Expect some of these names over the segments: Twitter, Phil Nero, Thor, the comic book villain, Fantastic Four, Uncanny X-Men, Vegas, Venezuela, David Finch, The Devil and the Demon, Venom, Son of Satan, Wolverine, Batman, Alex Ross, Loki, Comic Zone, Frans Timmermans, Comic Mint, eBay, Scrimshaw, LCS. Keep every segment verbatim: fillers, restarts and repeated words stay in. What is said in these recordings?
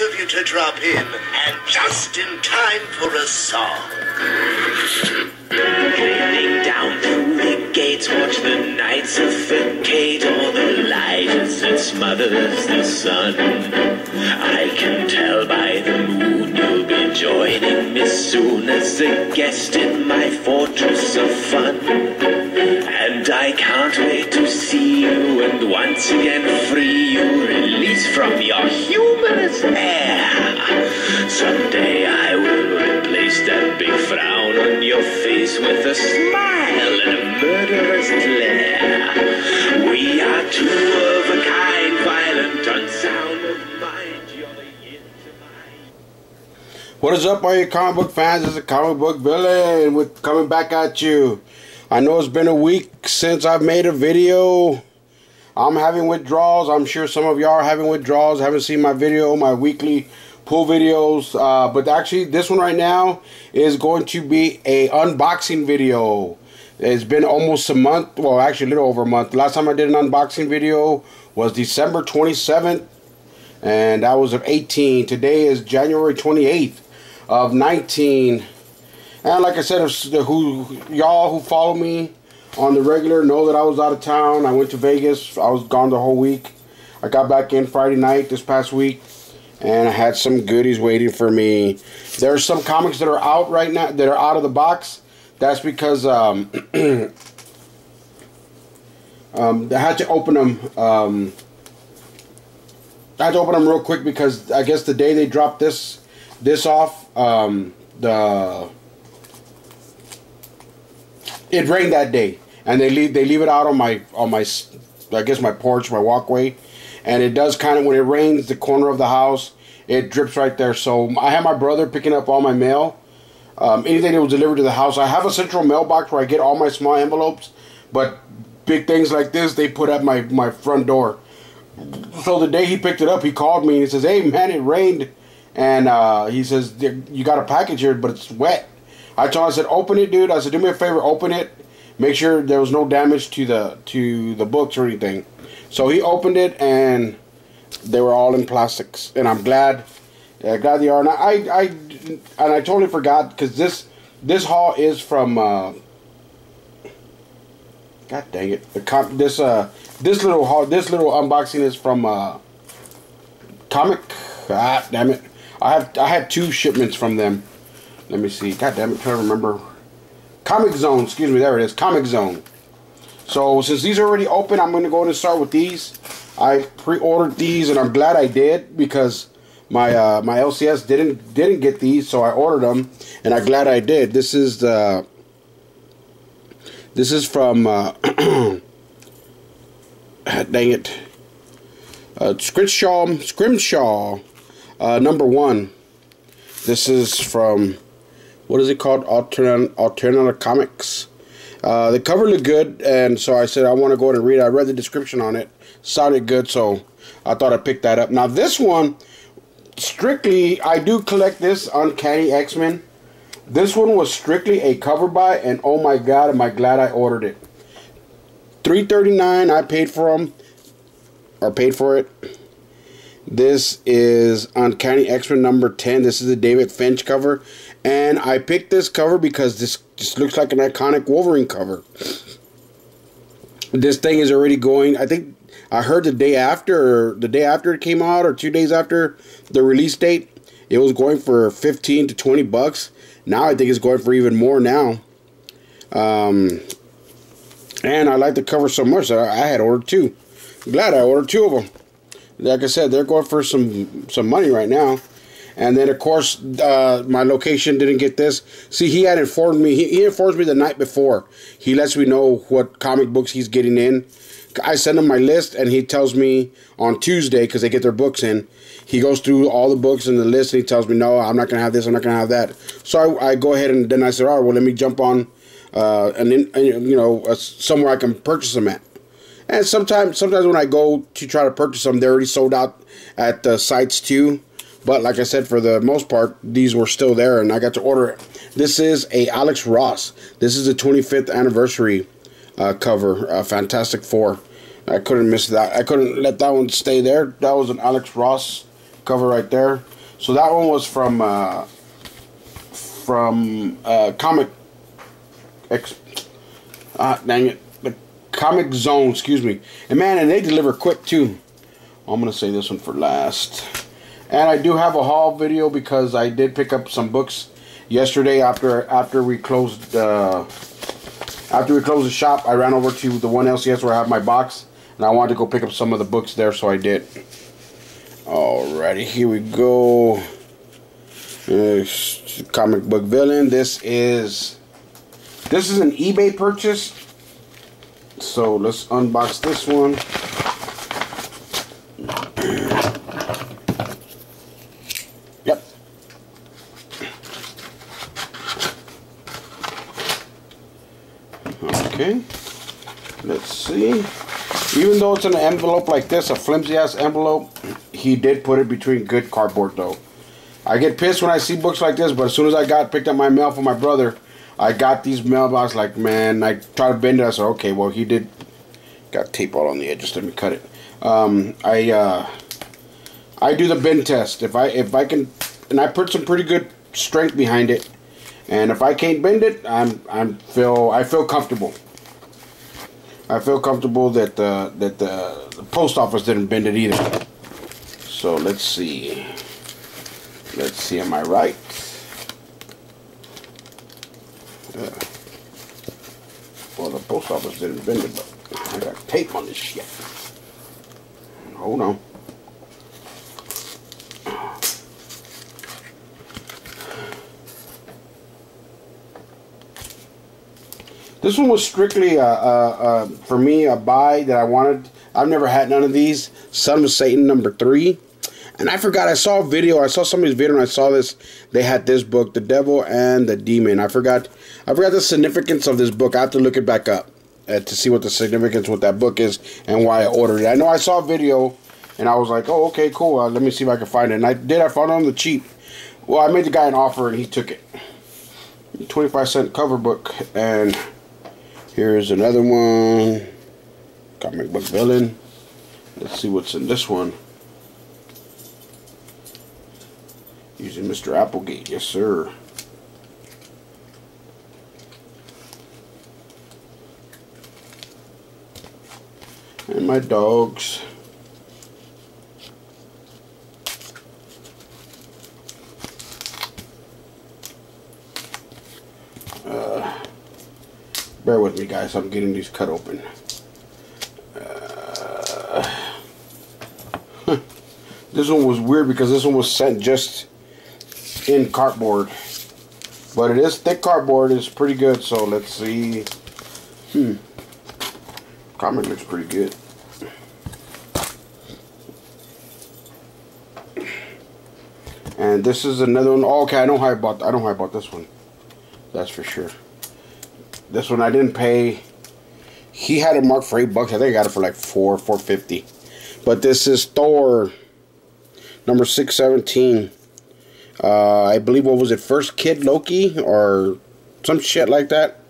nice of you to drop in, and just in time for a song. Gleaming down through the gates, watch the night suffocate all the light as it smothers the sun. I can tell by the moon you'll be joining me soon as a guest in my fortress of fun. And I can't wait to see you and once again free you, release from your humanist air. Someday I will replace that big frown on your face with a smile and a murderous glare. We are two of a kind, violent, unsound of mind. What is up, all you comic book fans? It's the comic book villain with coming back at you. I know it's been a week since I've made a video. I'm having withdrawals. I'm sure some of y'all are having withdrawals. Haven't seen my video, my weekly pull videos. Uh, but actually, this one right now is going to be a unboxing video. It's been almost a month. Well, actually, a little over a month. Last time I did an unboxing video was December twenty-seventh, and that was of eighteen. Today is January twenty-eighth of nineteen. And like I said, who y'all who follow me on the regular know that I was out of town. I went to Vegas. I was gone the whole week. I got back in Friday night this past week, and I had some goodies waiting for me. There are some comics that are out right now that are out of the box. That's because um, um, I had to open them. Um, I had to open them real quick because I guess the day they dropped this this off, um, the it rained that day, and they leave they leave it out on my on my I guess my porch, my walkway, and it does kind of when it rains the corner of the house it drips right there. So I had my brother picking up all my mail, um, anything that was delivered to the house. I have a central mailbox where I get all my small envelopes, but big things like this they put at my my front door. So the day he picked it up, he called me and he says, "Hey man, it rained," and uh, he says, "You got a package here, but it's wet." I told him, I said, "Open it, dude." I said, "Do me a favor, open it. Make sure there was no damage to the to the books or anything." So he opened it, and they were all in plastics. And I'm glad, uh, glad they are. And I, I, I and I totally forgot because this this haul is from. Uh, God dang it! The comp, this uh this little haul, this little unboxing is from uh, Comic. Ah, damn it! I have I have two shipments from them. Let me see. God damn it, trying to remember. Comic Zone, excuse me, there it is. Comic Zone. So since these are already open, I'm going to go ahead and start with these. I pre-ordered these, and I'm glad I did because my uh, my L C S didn't didn't get these, so I ordered them, and I'm glad I did. This is the this is from uh, dang it, uh, Scrimshaw Scrimshaw uh, number one. This is from. What is it called? Altern Alternative Comics. Uh, the cover looked good, and so I said I want to go ahead and read it. I read the description on it. Sounded good, so I thought I'd pick that up. Now, this one, strictly, I do collect this, Uncanny X-Men. This one was strictly a cover buy, and oh my God, am I glad I ordered it. three thirty-nine I paid for them, or paid for it. This is Uncanny X-Men number ten. This is the David Finch cover. And I picked this cover because this just looks like an iconic Wolverine cover. This thing is already going. I think I heard the day after, the day after it came out, or two days after the release date, it was going for fifteen to twenty bucks. Now I think it's going for even more now. Um, and I like the cover so much that I had ordered two. I'm glad I ordered two of them. Like I said, they're going for some some money right now. And then, of course, uh, my location didn't get this. See, he had informed me. He, he informed me the night before. He lets me know what comic books he's getting in. I send him my list, and he tells me on Tuesday, because they get their books in. He goes through all the books in the list, and he tells me, no, I'm not going to have this, I'm not going to have that. So I, I go ahead, and then I said, all right, well, let me jump on, uh, and, then, and you know, uh, somewhere I can purchase them at. And sometimes, sometimes when I go to try to purchase them, they're already sold out at the sites, too. But like I said, for the most part, these were still there, and I got to order it. This is a Alex Ross. This is the twenty-fifth anniversary uh, cover, uh, Fantastic Four. I couldn't miss that. I couldn't let that one stay there. That was an Alex Ross cover right there. So that one was from uh, from uh, Comic X. Ah, dang it. The Comic Zone, excuse me. And man, and they deliver quick too. I'm going to say this one for last. And I do have a haul video because I did pick up some books yesterday after after we closed uh, after we closed the shop. I ran over to the one L C S where I have my box, and I wanted to go pick up some of the books there, so I did. Alrighty, here we go. Uh, comic book villain. This is this is an eBay purchase. So let's unbox this one. Okay, let's see. Even though it's in an envelope like this, a flimsy ass envelope, he did put it between good cardboard though. I get pissed when I see books like this, but as soon as I got picked up my mail from my brother, I got these mailbox like, man, I tried to bend it. I said, okay, well, he did. Got tape all on the edges. Let me cut it. Um, I uh, I do the bend test. If I if I can, and I put some pretty good strength behind it. And if I can't bend it, I'm I'm feel I feel comfortable. I feel comfortable that uh, that the, the post office didn't bend it either. So let's see. Let's see. Am I right? Uh, well, the post office didn't bend it, but I got tape on this shit. Hold on. This one was strictly, uh, uh, uh, for me, a buy that I wanted. I've never had none of these. Son of Satan, number three. And I forgot, I saw a video. I saw somebody's video and I saw this. They had this book, The Devil and the Demon. I forgot I forgot the significance of this book. I have to look it back up uh, to see what the significance with that book is and why I ordered it. I know I saw a video and I was like, oh, okay, cool. Uh, let me see if I can find it. And I did. I found it on the cheap. Well, I made the guy an offer and he took it. twenty-five cent cover book. And here's another one, comic book villain. Let's see what's in this one. Using Mister Applegate, yes sir. And my dogs. Bear with me, guys. I'm getting these cut open. Uh, huh. This one was weird because this one was sent just in cardboard. But it is thick cardboard. It's pretty good. So let's see. Hmm. Comic looks pretty good. And this is another one. Oh, okay, I don't hype about. I don't hype about this one. That's for sure. This one I didn't pay. He had it marked for eight bucks. I think I got it for like four, four fifty. But this is Thor, number six seventeen. Uh, I believe what was it? First Kid Loki or some shit like that.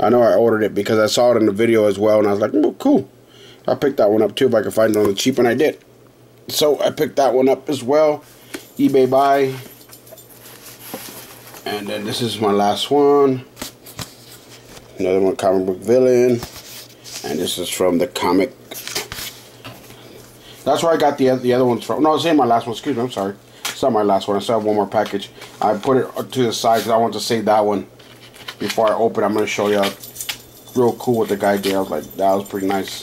I know I ordered it because I saw it in the video as well, and I was like, oh, cool. I picked that one up too if I could find it on the cheap, and I did. So I picked that one up as well. eBay buy. And then this is my last one. Another one, comic book villain, and this is from the comic. That's where I got the the other ones from. No, it's in my last one. Excuse me, I'm sorry. It's not my last one. I still have one more package. I put it to the side because I want to save that one before I open. I'm gonna show y'all real cool what the guy did. I was like, that was pretty nice.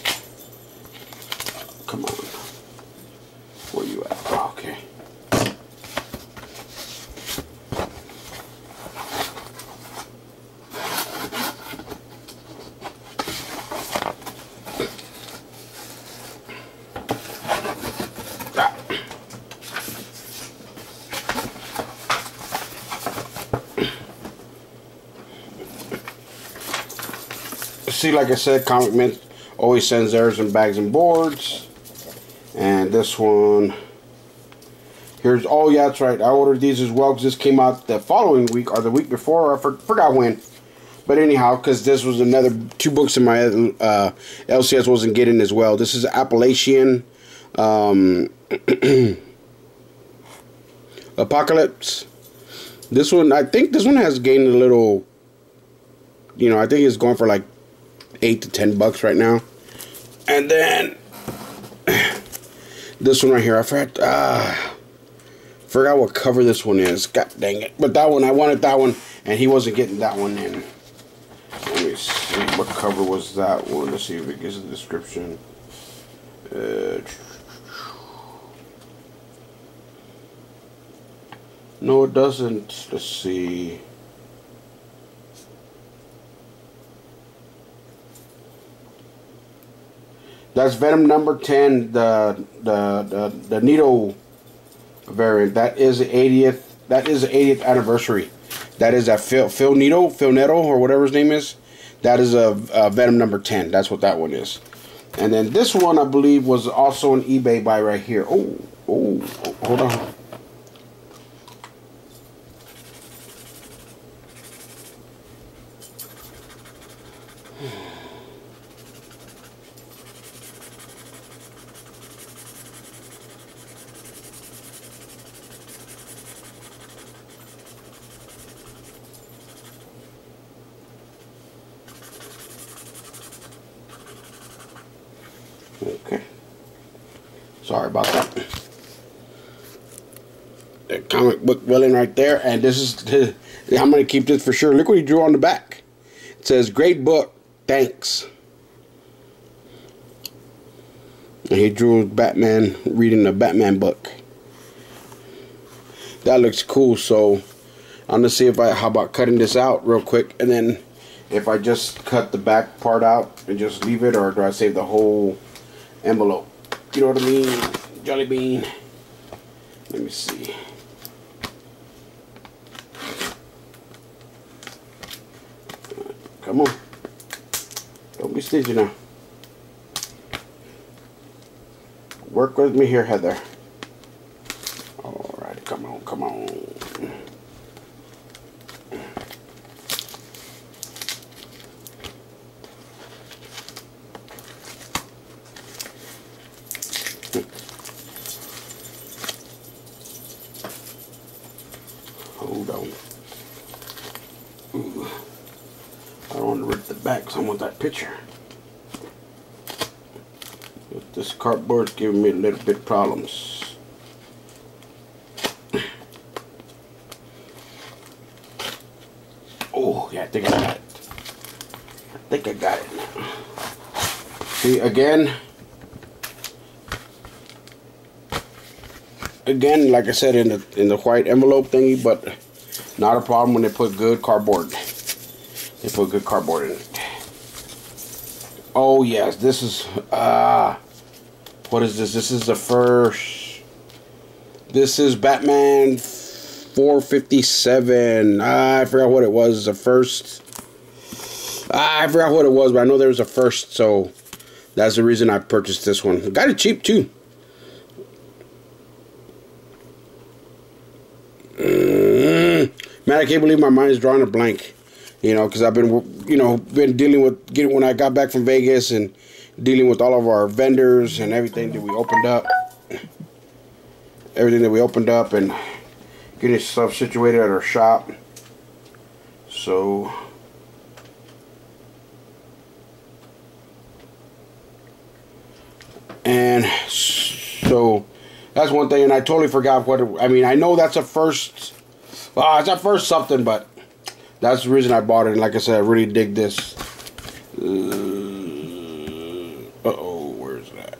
Come on, where you at? Oh, okay. See, like I said, Comic Mint always sends theirs in bags and boards. And this one, here's, oh yeah, that's right. I ordered these as well because this came out the following week or the week before. I for, forgot when. But anyhow, because this was another two books in my uh, L C S wasn't getting as well. This is Appalachian um, Apocalypse. This one, I think this one has gained a little, you know, I think it's going for like eight to ten bucks right now. And then this one right here, I forgot, ah, forgot what cover this one is. God dang it. But that one, I wanted that one, and he wasn't getting that one in. Let me see, what cover was that one? Let's see if it gives a description. Uh, no, it doesn't. Let's see. That's Venom number ten, the the the, the Nito variant. That is the eightieth. That is the eightieth anniversary. That is that Phil Phil Nero, Phil Nero, or whatever his name is. That is a, a Venom number ten. That's what that one is. And then this one, I believe, was also an eBay buy right here. Oh, oh, oh, hold on. Okay. Sorry about that. The comic book villain right there. And this is, the, I'm going to keep this for sure. Look what he drew on the back. It says, great book. Thanks. And he drew Batman reading the Batman book. That looks cool. So I'm going to see if I, how about cutting this out real quick. And then if I just cut the back part out and just leave it, or do I save the whole envelope? You know what I mean? Jelly bean. Let me see. Come on. Don't be stingy now. Work with me here, Heather. Alright, come on, come on. Hold on. Ooh. I don't want to rip the back because I want that picture. But this cardboard's giving me a little bit of problems. Oh, yeah, I think I got it. I think I got it now. See, again. Again, like I said, in the in the white envelope thingy, but not a problem when they put good cardboard. They put good cardboard in it. Oh yes, this is ah, uh, what is this? This is the first. This is Batman four fifty-seven. Ah, I forgot what it was. The first. Ah, I forgot what it was, but I know there was a first, so that's the reason I purchased this one. Got it cheap too. Man, I can't believe my mind is drawing a blank, you know, because I've been, you know, been dealing with getting when I got back from Vegas and dealing with all of our vendors and everything that we opened up, everything that we opened up and getting stuff situated at our shop. So, and so that's one thing, and I totally forgot what it, I mean. I know that's a first. Uh, it's not first something, but that's the reason I bought it. And like I said, I really dig this. Uh oh, where's that?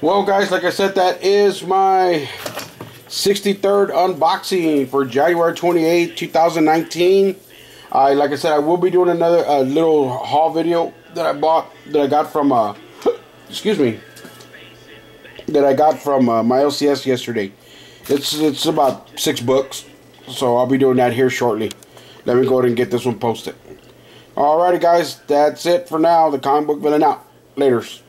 Well, guys, like I said, that is my sixty-third unboxing for January twenty-eighth, two thousand nineteen. I, like I said, I will be doing another uh, little haul video that I bought, that I got from, uh, excuse me, that I got from uh, my L C S yesterday. It's it's about six books, so I'll be doing that here shortly. Let me go ahead and get this one posted. Alrighty, guys, that's it for now. The Comic Book Villain out. Laters.